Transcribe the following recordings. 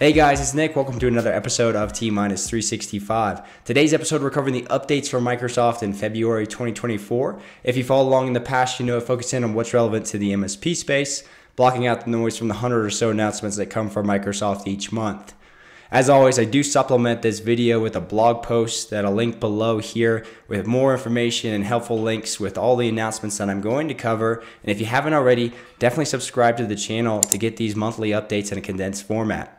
Hey guys, it's Nick. Welcome to another episode of T-minus 365. Today's episode, we're covering the updates from Microsoft in February 2024. If you follow along in the past, you know it focuses in on what's relevant to the MSP space, blocking out the noise from the 100 or so announcements that come from Microsoft each month. As always, I do supplement this video with a blog post that I'll link below here with more information and helpful links with all the announcements that I'm going to cover. And if you haven't already, definitely subscribe to the channel to get these monthly updates in a condensed format.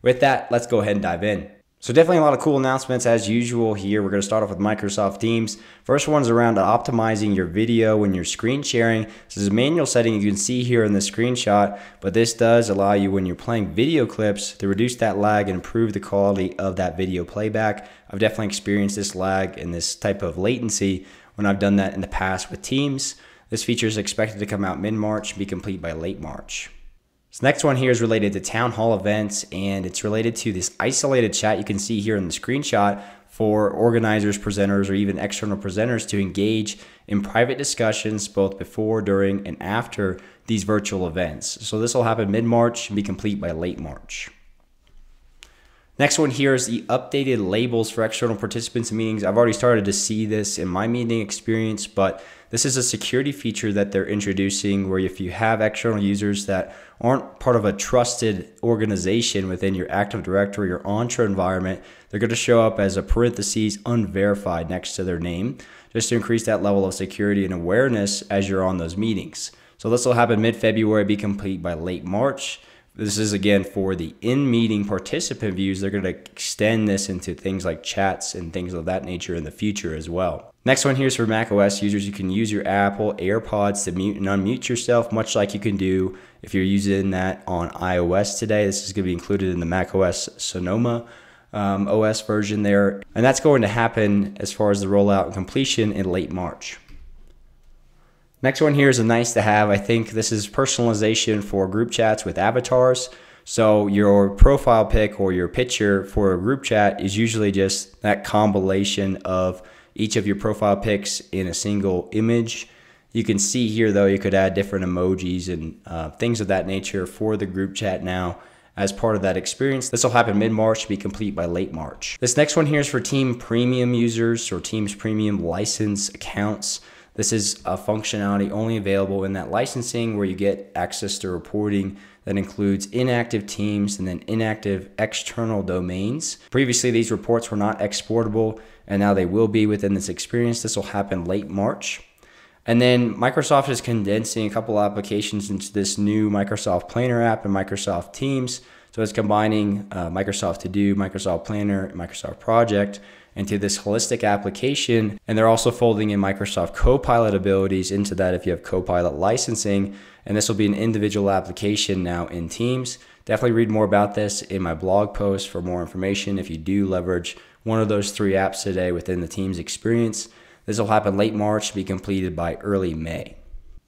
With that, let's go ahead and dive in. So definitely a lot of cool announcements as usual here. We're going to start off with Microsoft Teams. First one's around optimizing your video and your screen sharing. This is a manual setting you can see here in the screenshot, but this does allow you when you're playing video clips to reduce that lag and improve the quality of that video playback. I've definitely experienced this lag and this type of latency when I've done that in the past with Teams. This feature is expected to come out mid-March and be complete by late March. This next one here is related to town hall events, and it's related to this isolated chat you can see here in the screenshot for organizers, presenters, or even external presenters to engage in private discussions both before, during, and after these virtual events. So this will happen mid-March and be complete by late March. Next one here is the updated labels for external participants in meetings. I've already started to see this in my meeting experience, but this is a security feature that they're introducing where if you have external users that aren't part of a trusted organization within your Active Directory or Entra environment, they're going to show up as a parentheses unverified next to their name, just to increase that level of security and awareness as you're on those meetings. So this will happen mid-February, be complete by late March. This is again for the in-meeting participant views. They're going to extend this into things like chats and things of that nature in the future as well. Next one here is for macOS users. You can use your Apple AirPods to mute and unmute yourself, much like you can do if you're using that on iOS today. This is going to be included in the macOS Sonoma OS version there. And that's going to happen as far as the rollout and completion in late March. Next one here is a nice to have. I think this is personalization for group chats with avatars. So your profile pic or your picture for a group chat is usually just that compilation of each of your profile pics in a single image. You can see here though, you could add different emojis and things of that nature for the group chat now as part of that experience. This will happen mid-March, be complete by late March. This next one here is for Team Premium users or Teams Premium license accounts. This is a functionality only available in that licensing where you get access to reporting that includes inactive teams and then inactive external domains. Previously, these reports were not exportable and now they will be within this experience. This will happen late March. And then Microsoft is condensing a couple applications into this new Microsoft Planner app and Microsoft Teams. So it's combining Microsoft To-Do, Microsoft Planner, and Microsoft Project into this holistic application. And they're also folding in Microsoft Copilot abilities into that if you have Copilot licensing. And this will be an individual application now in Teams. Definitely read more about this in my blog post for more information if you do leverage one of those three apps today within the Teams experience. This will happen late March, be completed by early May.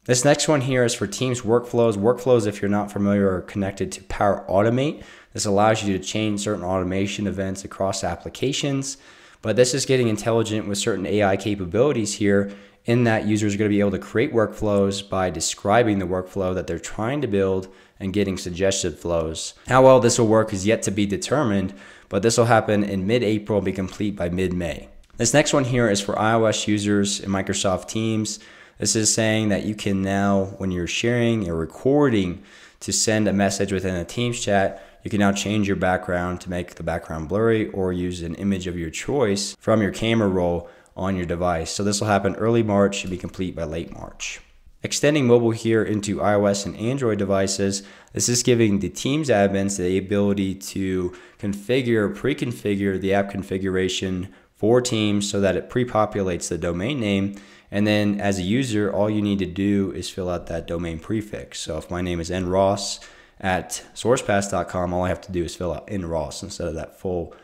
This next one here is for Teams workflows. Workflows, if you're not familiar, are connected to Power Automate. This allows you to chain certain automation events across applications. But this is getting intelligent with certain AI capabilities here in that users are going to be able to create workflows by describing the workflow that they're trying to build and getting suggested flows. How well this will work is yet to be determined, but this will happen in mid-April and be complete by mid-May. This next one here is for iOS users in Microsoft Teams. This is saying that you can now, when you're sharing or recording to send a message within a Teams chat, you can now change your background to make the background blurry or use an image of your choice from your camera roll on your device. So this will happen early March, should be complete by late March. Extending mobile here into iOS and Android devices, this is giving the Teams admins the ability to configure, pre-configure the app configuration for Teams so that it pre-populates the domain name. And then as a user, all you need to do is fill out that domain prefix. So if my name is nross@sourcepass.com, all I have to do is fill out nross instead of that full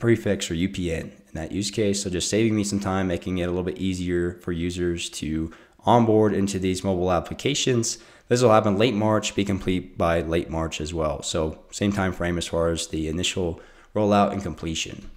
prefix or UPN in that use case. So just saving me some time, making it a little bit easier for users to onboard into these mobile applications. This will happen late March, be complete by late March as well. So same time frame as far as the initial rollout and completion.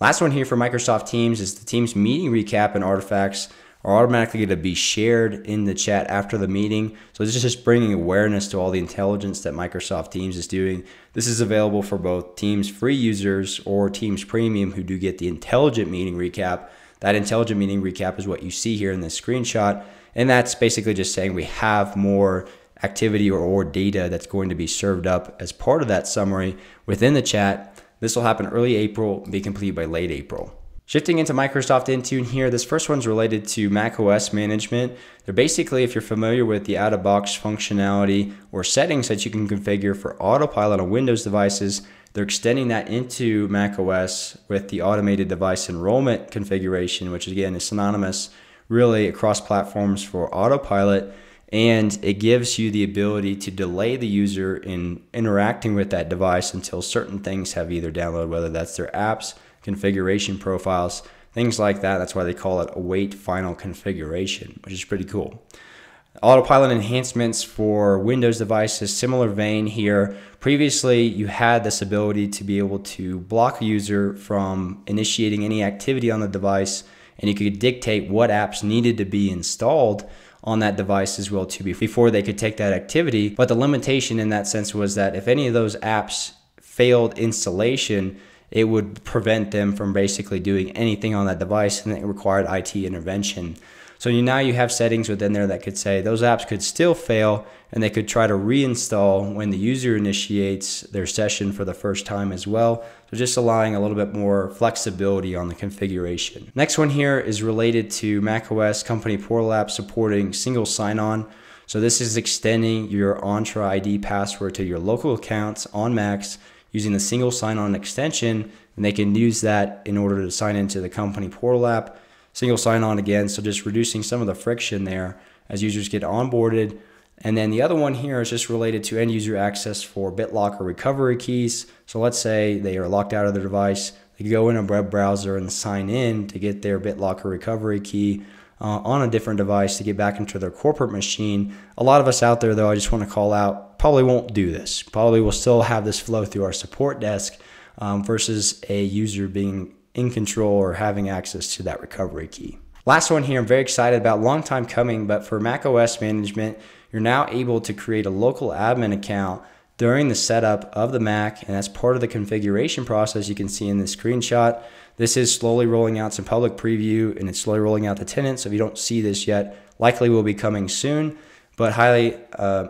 Last one here for Microsoft Teams is the Teams meeting recap and artifacts are automatically going to be shared in the chat after the meeting. So this is just bringing awareness to all the intelligence that Microsoft Teams is doing. This is available for both Teams free users or Teams Premium who do get the intelligent meeting recap. That intelligent meeting recap is what you see here in this screenshot. And that's basically just saying we have more activity or data that's going to be served up as part of that summary within the chat. This will happen early April, be complete by late April. Shifting into Microsoft Intune here, this first one's related to macOS management. They're basically, if you're familiar with the out-of-box functionality or settings that you can configure for Autopilot on Windows devices, they're extending that into macOS with the automated device enrollment configuration, which again is synonymous really across platforms for Autopilot. And it gives you the ability to delay the user in interacting with that device until certain things have either downloaded, whether that's their apps, configuration profiles, things like that. That's why they call it await final configuration, which is pretty cool. Autopilot enhancements for Windows devices, similar vein here. Previously, you had this ability to be able to block a user from initiating any activity on the device, and you could dictate what apps needed to be installed on that device as well too before they could take that activity. But the limitation in that sense was that if any of those apps failed installation, it would prevent them from basically doing anything on that device, and it required IT intervention. So now you have settings within there that could say those apps could still fail and they could try to reinstall when the user initiates their session for the first time as well. So just allowing a little bit more flexibility on the configuration. Next one here is related to macOS company portal app supporting single sign-on. So this is extending your Entra ID password to your local accounts on Macs using the single sign-on extension, and they can use that in order to sign into the company portal app. Single sign-on again, so just reducing some of the friction there as users get onboarded. And then the other one here is just related to end user access for BitLocker recovery keys. So let's say they are locked out of their device, they go in a web browser and sign in to get their BitLocker recovery key on a different device to get back into their corporate machine. A lot of us out there though, I just want to call out, probably won't do this. Probably will still have this flow through our support desk versus a user being in control or having access to that recovery key. Last one here, I'm very excited about, long time coming, but for macOS management, you're now able to create a local admin account during the setup of the Mac, and that's part of the configuration process you can see in this screenshot. This is slowly rolling out some public preview, and it's slowly rolling out the tenant, so if you don't see this yet, likely will be coming soon, but highly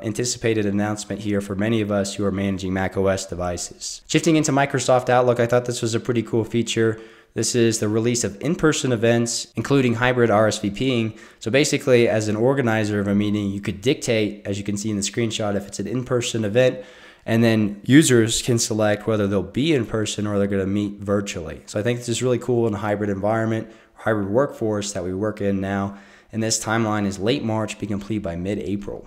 anticipated announcement here for many of us who are managing macOS devices. Shifting into Microsoft Outlook, I thought this was a pretty cool feature. This is the release of in-person events, including hybrid RSVPing. So basically, as an organizer of a meeting, you could dictate, as you can see in the screenshot, if it's an in-person event, and then users can select whether they'll be in person or they're gonna meet virtually. So I think this is really cool in a hybrid environment, hybrid workforce that we work in now. And this timeline is late March, be complete by mid-April.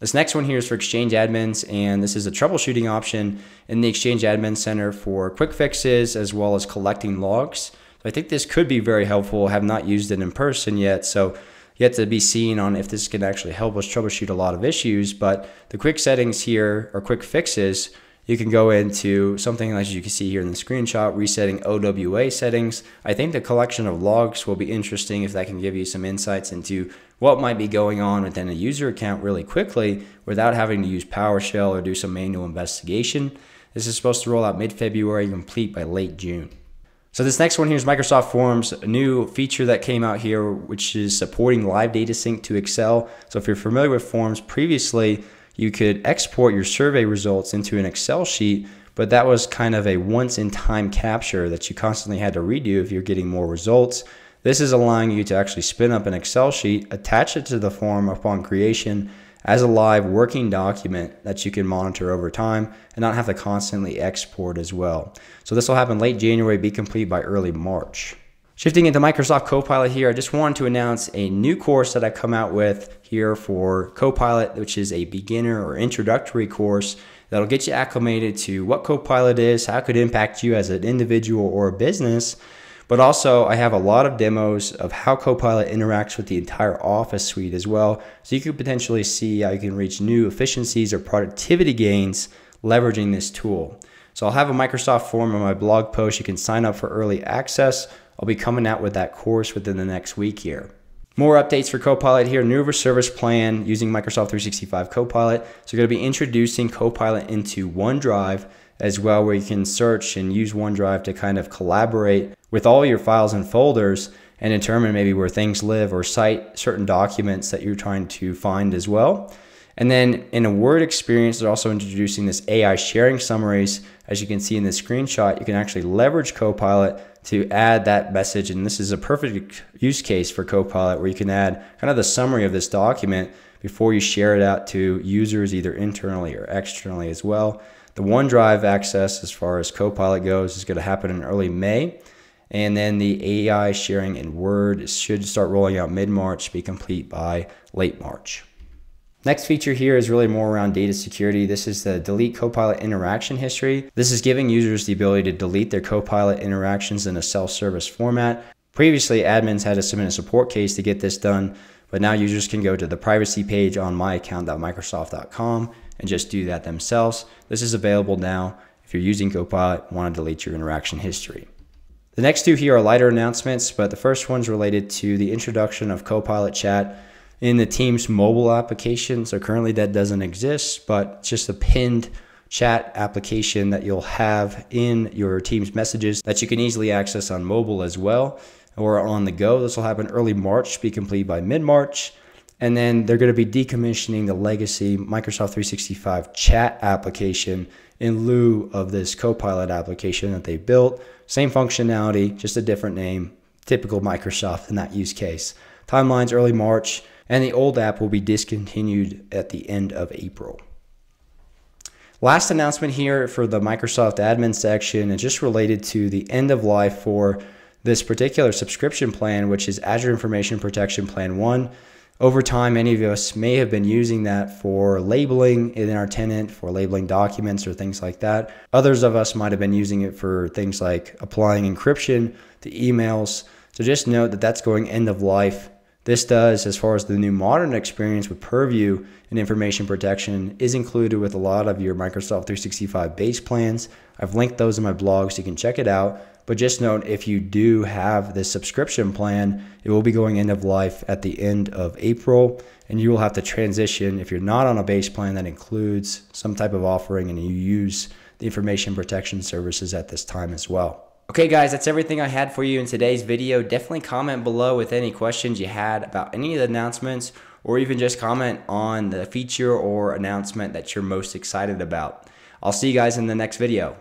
This next one here is for Exchange admins, and this is a troubleshooting option in the Exchange Admin Center for quick fixes as well as collecting logs. So I think this could be very helpful. I have not used it in person yet, so yet to be seen on if this can actually help us troubleshoot a lot of issues. But the quick settings here are quick fixes. You can go into something as you can see here in the screenshot, resetting OWA settings. I think the collection of logs will be interesting if that can give you some insights into what might be going on within a user account really quickly without having to use PowerShell or do some manual investigation. This is supposed to roll out mid-February, complete by late June. So this next one here is Microsoft Forms, a new feature that came out here, which is supporting live data sync to Excel. So if you're familiar with Forms previously, you could export your survey results into an Excel sheet, but that was kind of a once-in-time capture that you constantly had to redo if you're getting more results. This is allowing you to actually spin up an Excel sheet, attach it to the form upon creation as a live working document that you can monitor over time and not have to constantly export as well. So this will happen late January, be complete by early March. Shifting into Microsoft Copilot here, I just wanted to announce a new course that I've come out with here for Copilot, which is a beginner or introductory course that'll get you acclimated to what Copilot is, how it could impact you as an individual or a business, But also I have a lot of demos of how Copilot interacts with the entire Office suite as well. So you could potentially see how you can reach new efficiencies or productivity gains leveraging this tool. So I'll have a Microsoft form on my blog post. You can sign up for early access. I'll be coming out with that course within the next week here. More updates for Copilot here, newer service plan using Microsoft 365 Copilot. So you're going to be introducing Copilot into OneDrive as well, where you can search and use OneDrive to kind of collaborate with all your files and folders and determine maybe where things live or cite certain documents that you're trying to find as well. And then in a Word experience, they're also introducing this AI sharing summaries. As you can see in this screenshot, you can actually leverage Copilot to add that message. And this is a perfect use case for Copilot where you can add kind of the summary of this document before you share it out to users, either internally or externally as well. The OneDrive access as far as Copilot goes is going to happen in early May. And then the AI sharing in Word should start rolling out mid-March, be complete by late March. Next feature here is really more around data security. This is the delete Copilot interaction history. This is giving users the ability to delete their Copilot interactions in a self-service format. Previously, admins had to submit a support case to get this done, but now users can go to the privacy page on myaccount.microsoft.com and just do that themselves. This is available now if you're using Copilot, want to delete your interaction history. The next two here are lighter announcements, but the first one's related to the introduction of Copilot chat in the Teams mobile application. So currently that doesn't exist, but it's just a pinned chat application that you'll have in your Teams messages that you can easily access on mobile as well or on the go. This will happen early March, be complete by mid-March. And then they're going to be decommissioning the legacy Microsoft 365 chat application in lieu of this Copilot application that they built. Same functionality, just a different name, typical Microsoft in that use case. Timeline's early March, and the old app will be discontinued at the end of April. Last announcement here for the Microsoft admin section is just related to the end of life for this particular subscription plan, which is Azure Information Protection Plan 1. Over time, many of us may have been using that for labeling in our tenant, for labeling documents or things like that. Others of us might have been using it for things like applying encryption to emails. So just note that that's going end of life. This does, as far as the new modern experience with Purview and information protection, is included with a lot of your Microsoft 365 base plans. I've linked those in my blog so you can check it out. But just note, if you do have this subscription plan, it will be going end of life at the end of April, and you will have to transition if you're not on a base plan that includes some type of offering and you use the information protection services at this time as well. Okay guys, that's everything I had for you in today's video. Definitely comment below with any questions you had about any of the announcements, or even just comment on the feature or announcement that you're most excited about. I'll see you guys in the next video.